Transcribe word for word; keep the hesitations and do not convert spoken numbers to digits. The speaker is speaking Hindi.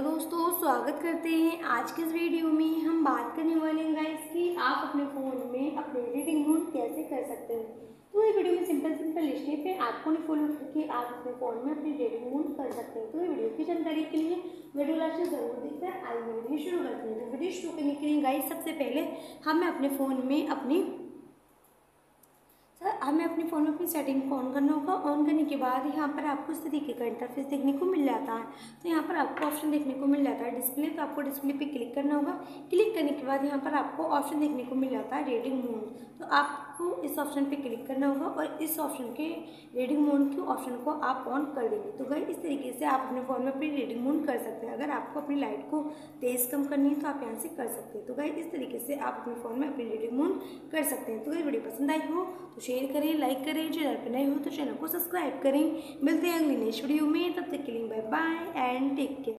हेलो दोस्तों, स्वागत करते हैं। आज के इस वीडियो में हम बात करने वाले हैं गाइस कि आप अपने फ़ोन में अपने एडिटिंग मोड कैसे कर सकते हो। तो ये वीडियो में सिंपल सिंपल स्टेप है, आपको नहीं फॉलो करके आप अपने फ़ोन में अपने एडिटिंग मोड कर सकते हैं। तो ये वीडियो की जानकारी के लिए वीडियो लास्ट जरूर देखते हैं। आज वीडियो शुरू करते हैं। तो वीडियो शुरू करने के लिए गाइस सबसे पहले हमें अपने फ़ोन में अपनी हमें अपने फ़ोन में अपनी सेटिंग को ऑन करना होगा। ऑन करने के बाद यहाँ पर आपको इस तरीके का इंटरफेस देखने को मिल जाता है। तो यहाँ पर आपको ऑप्शन देखने को मिल जाता है डिस्प्ले, तो आपको डिस्प्ले पे क्लिक करना होगा। क्लिक करने के बाद यहाँ पर आपको ऑप्शन देखने को मिल जाता है रेडिंग मोड, तो आपको इस ऑप्शन पे क्लिक करना होगा और इस ऑप्शन के रेडिंग मोड के ऑप्शन को आप ऑन कर देंगे। तो गाइस इस तरीके से आप अपने फ़ोन में अपनी रेडिंग मोड कर सकते हैं। अगर आपको अपनी लाइट को तेज़ कम करनी है तो आप यहाँ से कर सकते हैं। तो गाइस इस तरीके से आप अपने फ़ोन में अपनी रेडिंग मोड कर सकते हैं। तो गाइस वीडियो पसंद आई हो तो शेयर करें, लाइक करें। चैनल पर नए हो तो चैनल को सब्सक्राइब करें। मिलते हैं अगली नेक्स्ट वीडियो में, तब तक के लिए bye bye and take care.